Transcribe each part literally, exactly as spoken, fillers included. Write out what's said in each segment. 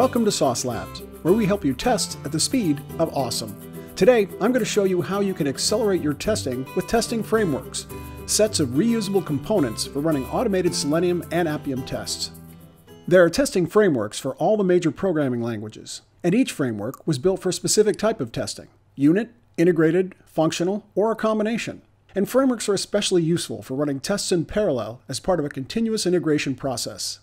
Welcome to Sauce Labs, where we help you test at the speed of awesome. Today, I'm going to show you how you can accelerate your testing with testing frameworks, sets of reusable components for running automated Selenium and Appium tests. There are testing frameworks for all the major programming languages, and each framework was built for a specific type of testing: unit, integrated, functional, or a combination. And frameworks are especially useful for running tests in parallel as part of a continuous integration process.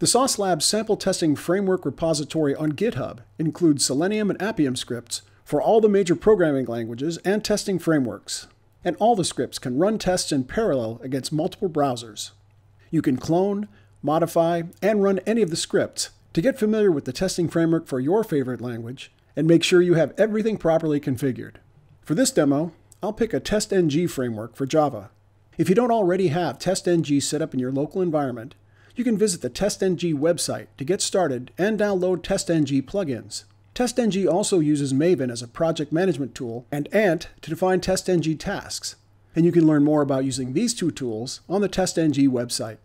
The Sauce Labs sample testing framework repository on GitHub includes Selenium and Appium scripts for all the major programming languages and testing frameworks. And all the scripts can run tests in parallel against multiple browsers. You can clone, modify, and run any of the scripts to get familiar with the testing framework for your favorite language and make sure you have everything properly configured. For this demo, I'll pick a TestNG framework for Java. If you don't already have TestNG set up in your local environment, you can visit the TestNG website to get started and download TestNG plugins. TestNG also uses Maven as a project management tool and Ant to define TestNG tasks, and you can learn more about using these two tools on the TestNG website.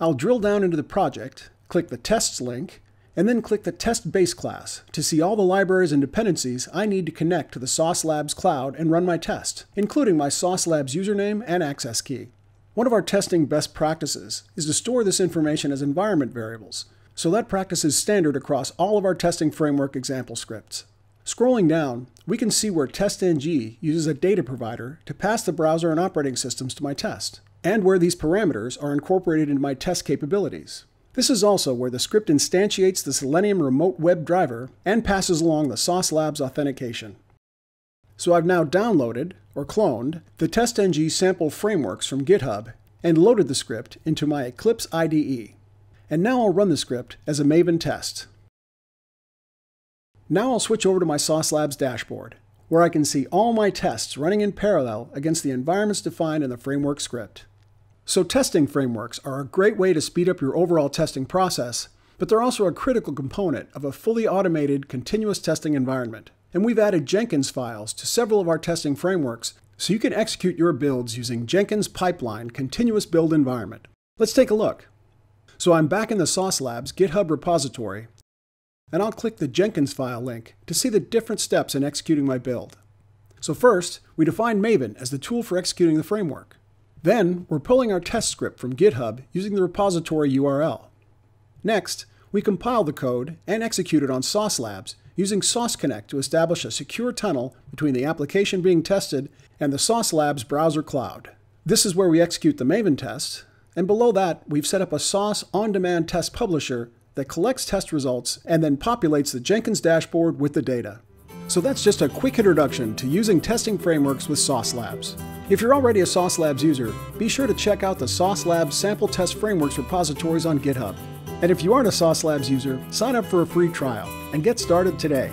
I'll drill down into the project, click the Tests link, and then click the Test Base class to see all the libraries and dependencies I need to connect to the Sauce Labs cloud and run my test, including my Sauce Labs username and access key. One of our testing best practices is to store this information as environment variables, so that practice is standard across all of our testing framework example scripts. Scrolling down, we can see where TestNG uses a data provider to pass the browser and operating systems to my test, and where these parameters are incorporated into my test capabilities. This is also where the script instantiates the Selenium remote web driver and passes along the Sauce Labs authentication. So I've now downloaded, or cloned, the TestNG sample frameworks from GitHub and loaded the script into my Eclipse I D E. And now I'll run the script as a Maven test. Now I'll switch over to my Sauce Labs dashboard, where I can see all my tests running in parallel against the environments defined in the framework script. So testing frameworks are a great way to speed up your overall testing process, but they're also a critical component of a fully automated continuous testing environment. And we've added Jenkins files to several of our testing frameworks so you can execute your builds using Jenkins pipeline continuous build environment. Let's take a look. So I'm back in the Sauce Labs GitHub repository, and I'll click the Jenkins file link to see the different steps in executing my build. So first, we define Maven as the tool for executing the framework. Then, we're pulling our test script from GitHub using the repository U R L. Next, we compile the code and execute it on Sauce Labs using Sauce Connect to establish a secure tunnel between the application being tested and the Sauce Labs browser cloud. This is where we execute the Maven test, and below that, we've set up a Sauce on-demand test publisher that collects test results and then populates the Jenkins dashboard with the data. So that's just a quick introduction to using testing frameworks with Sauce Labs. If you're already a Sauce Labs user, be sure to check out the Sauce Labs sample test frameworks repositories on GitHub. And if you aren't a Sauce Labs user, sign up for a free trial and get started today.